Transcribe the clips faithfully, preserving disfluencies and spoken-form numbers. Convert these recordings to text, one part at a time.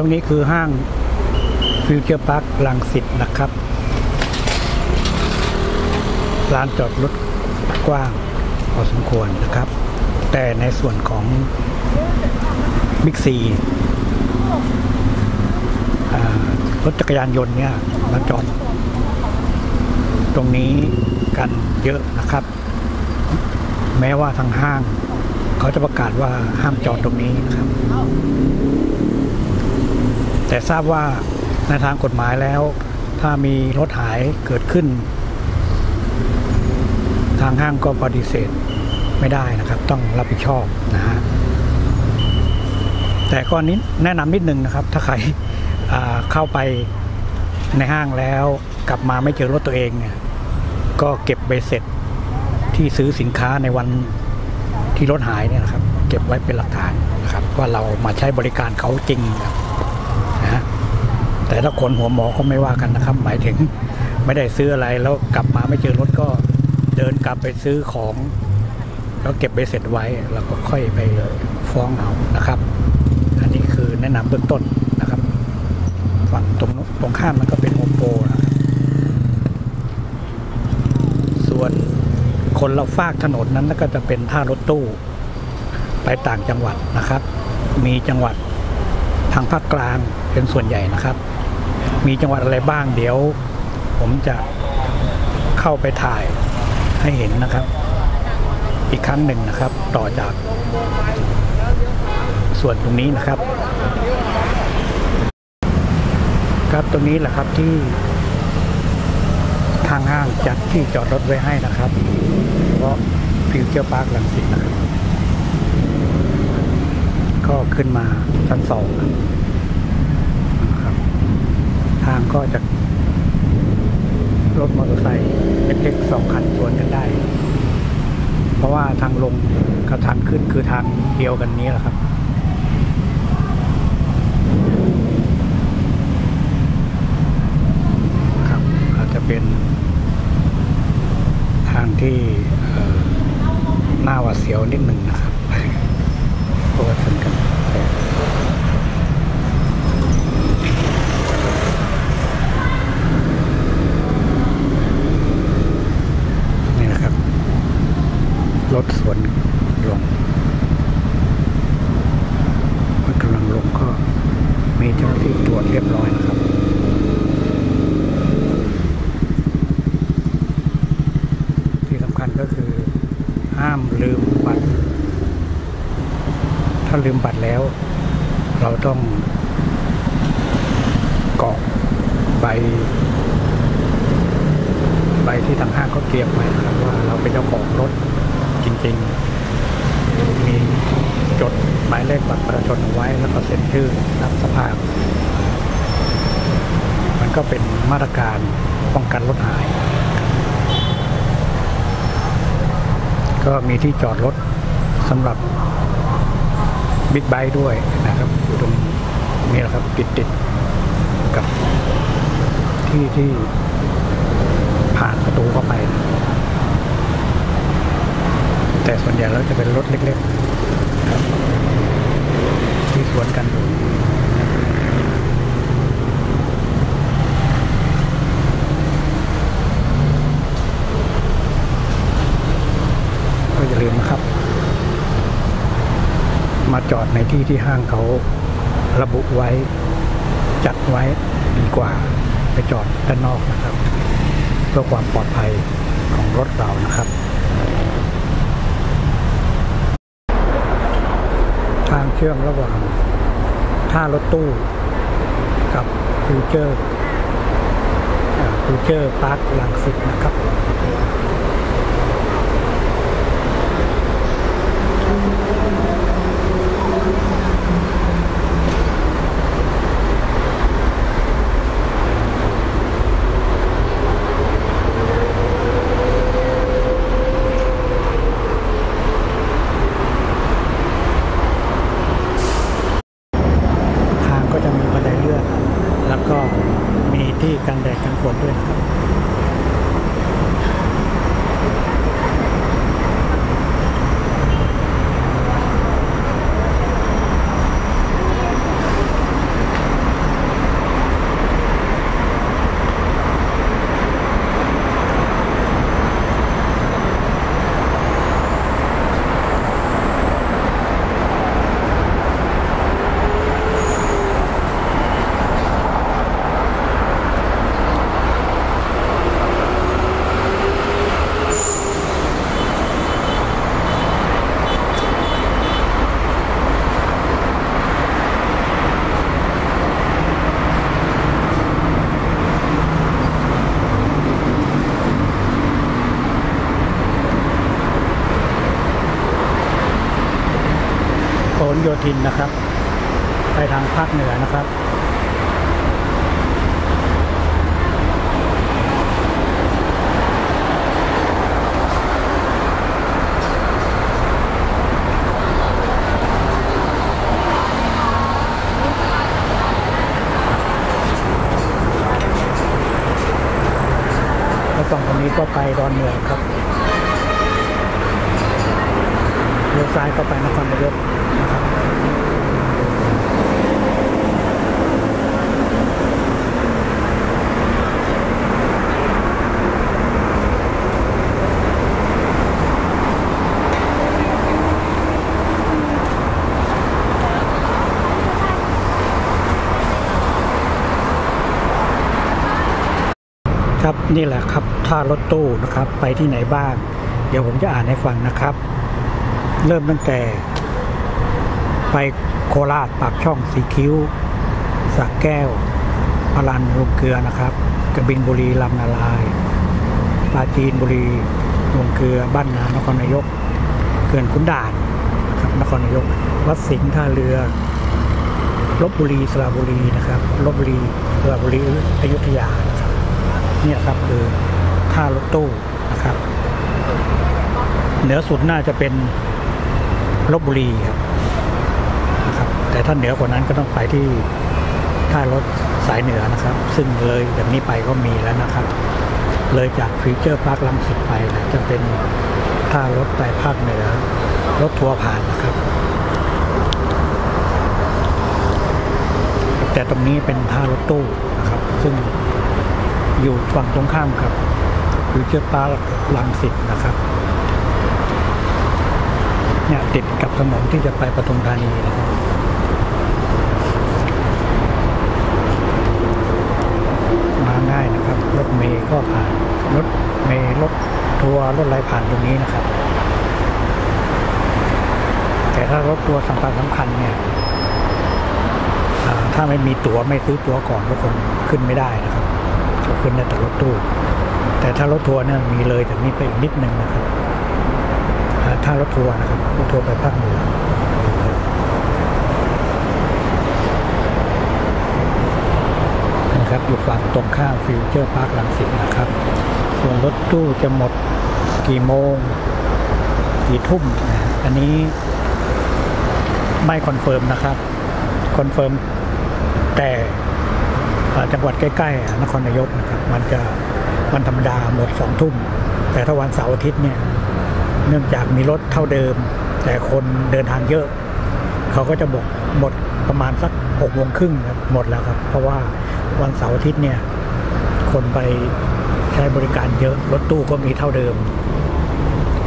รงนี้คือห้างฟิวเจอร์พาร์ครังสิตนะครับลานจอดรถกว้างพอสมควรนะครับแต่ในส่วนของบิ๊กซีรถจักรยานยนต์เนี่ยมาจอดตรงนี้กันเยอะนะครับแม้ว่าทางห้างเขาจะประกาศว่าห้ามจอดตรงนี้นะครับแต่ทราบว่าในทางกฎหมายแล้วถ้ามีรถหายเกิดขึ้นทางห้างก็ปฏิเสธไม่ได้นะครับต้องรับผิดชอบนะฮะแต่ข้อนี้แนะนำนิดนึงนะครับถ้าใครเข้าไปในห้างแล้วกลับมาไม่เจอรถตัวเองเนี่ยก็เก็บใบเสร็จที่ซื้อสินค้าในวันที่รถหายเนี่ยนะครับเก็บไว้เป็นหลักฐานนะครับว่าเรามาใช้บริการเขาจริงนะแต่ถ้าคนหัวหมอเขาไม่ว่ากันนะครับหมายถึงไม่ได้ซื้ออะไรแล้วกลับมาไม่เจอรถก็เดินกลับไปซื้อของแล้วเก็บใบเสร็จไว้แล้วก็ค่อยไปฟ้องเอานะครับอันนี้คือแนะนำเบื้องต้นนะครับฝั่งตรงตรงข้ามมันก็เป็นโฮมโปรนะครับส่วนคนเราฟากถนนนั้นก็จะเป็นท่ารถตู้ไปต่างจังหวัดนะครับมีจังหวัดทางภาคกลางเป็นส่วนใหญ่นะครับมีจังหวัดอะไรบ้างเดี๋ยวผมจะเข้าไปถ่ายให้เห็นนะครับอีกครั้งหนึ่งนะครับต่อจากส่วนตรงนี้นะครับครับตรงนี้แหละครับที่ทางห้างจัดที่จอดรถไว้ให้นะครับเพราะฟิวเจอร์พาร์ครังสิตนะครับก็ขึ้นมาชั้นสองนะครับทางก็จะรถมอเตอร์ไซค์เล็กๆสองคันสวนกันได้เพราะว่าทางลงกับทางขึ้นคือทางเดียวกันนี้แหละครับครับอาจจะเป็นทางที่หน้าหวาดเสียวนิดหนึ่งนะครับโอ้ชนกันรถสวนลงเมื่อกำลังลงก็มีเจ้าหน้าที่ตรวจเรียบร้อยนะครับที่สำคัญก็คือห้ามลืมบัตรถ้าลืมบัตรแล้วเราต้องกรอกใบใบที่ทางห้างเขาเตรียมไว้นะครับว่าเราเป็นเจ้าของรถจริงๆมีจดหมายเลขบัตรประชาชนเอาไว้แล้วก็เซ็นชื่อนามสภาพมันก็เป็นมาตรการป้องกันรถหายก็มีที่จอดรถสำหรับบิ๊กไบค์ด้วยนะครับอยู่ตรงนี้แหละครับติดๆกับที่ที่ผ่านประตูเข้าไปแต่ส่วนใหญ่แล้วจะเป็นรถเล็กๆที่สวนกันอยู่ก็อย่าลืมนะครับมาจอดในที่ที่ห้างเขาระบุไว้จัดไว้ดีกว่าไปจอดด้านนอกนะครับเพื่อความปลอดภัยของรถเรานะครับทางเชื่อมระหว่างท่ารถตู้กับฟิวเจอร์ฟิวเจอร์พาร์ครังสิตนะครับ โยธินนะครับไปทางภาคเหนือนะครับฝั่งตรงนี้ก็ไปดอนเมืองครับเลี้ยวซ้ายก็ไปนครนายกนะครับครับนี่แหละครับท่ารถตู้นะครับไปที่ไหนบ้างเดี๋ยวผมจะอ่านให้ฟังนะครับเริ่มตั้งแต่ไปโคราชปากช่องสีคิ้วสระแก้วพารันลงเกลือนะครับกระบินบุรีลำนาลายปราจีนบุรีลงเกลือบ้านนานครนายกเขื่อนขุนด่านนะครับนครนายกวัดสิงห์ท่าเรือลพบุรีสระบุรีนะครับลพบุรีสระบุรีอยุธยาเนี่ยครับคือท่ารถตู้นะครับเหนือสุดน่าจะเป็นลพบุรีครับนะครับแต่ถ้าเหนือกว่านั้นก็ต้องไปที่ท่ารถสายเหนือนะครับซึ่งเลยจากนี้ไปก็มีแล้วนะครับเลยจากฟิวเจอร์พาร์คลังสิตไปนะจะเป็นท่ารถไปภาคเหนือรถทัวร์ผ่านนะครับแต่ตรงนี้เป็นท่ารถตู้นะครับซึ่งอยู่ฝั่งตรงข้ามครับอยู่เชือกปลาลังสิตนะครับเนี่ยติดกับถนนที่จะไปปทุมธานีนะครับมาง่ายนะครับรถเมล์ก็ผ่านรถเมล์รถทัวร์รถอะไรผ่านตรงนี้นะครับแต่ถ้ารถทัวร์สำคัญสำคัญเนี่ยถ้าไม่มีตั๋วไม่ซื้อตั๋วก่อนก็คงขึ้นไม่ได้นะครับขึ้นได้แต่รถตู้แต่ถ้ารถทัวร์เนี่ยมีเลยจากนี้ไปอีกนิดนึงนะครับถ้ารถทัวร์นะครับรถทัวร์ไปภาคเหนือนะครับอยู่ฝั่งตรงข้ามฟิวเจอร์พาร์ครังสิตนะครับส่วนรถตู้จะหมดกี่โมงกี่ทุ่มอันนี้ไม่คอนเฟิร์มนะครับคอนเฟิร์มแต่จังหวัดใกล้ๆนครนายกนะครับมันจะวันธรรมดาหมดสองทุ่มแต่ถ้าวันเสาร์อาทิตย์เนี่ยเนื่องจากมีรถเท่าเดิมแต่คนเดินทางเยอะเขาก็จะบอกหมดประมาณสักหกโมงครึ่งครับหมดแล้วครับเพราะว่าวันเสาร์อาทิตย์เนี่ยคนไปใช้บริการเยอะรถตู้ก็มีเท่าเดิม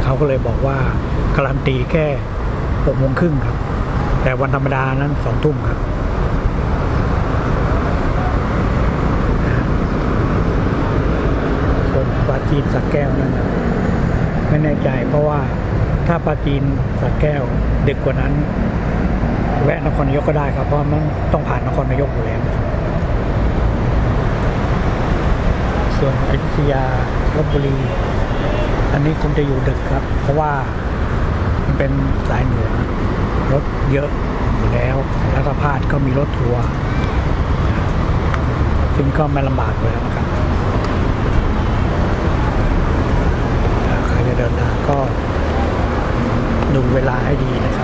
เขาก็เลยบอกว่าการันตีแค่หกโมงครึ่งครับแต่วันธรรมดานั้นสองทุ่มครับจีนสักแก้วนั่นไม่แน่ใจเพราะว่าถ้าปาจีนสักแก้วดึกกว่านั้นแวะนครนายกก็ได้ครับเพราะมันต้องผ่านนครนายกอยู่แล้วส่วนอยุธยาลพบุรีอันนี้คงจะอยู่ดึกครับเพราะว่ามันเป็นสายเหนือรถเยอะอยู่แล้วรัฐพาสก็มีรถทัวร์ซึ่งก็ไม่ลำบากเลยนะครับเดินทางก็ดูเวลาให้ดีนะครับ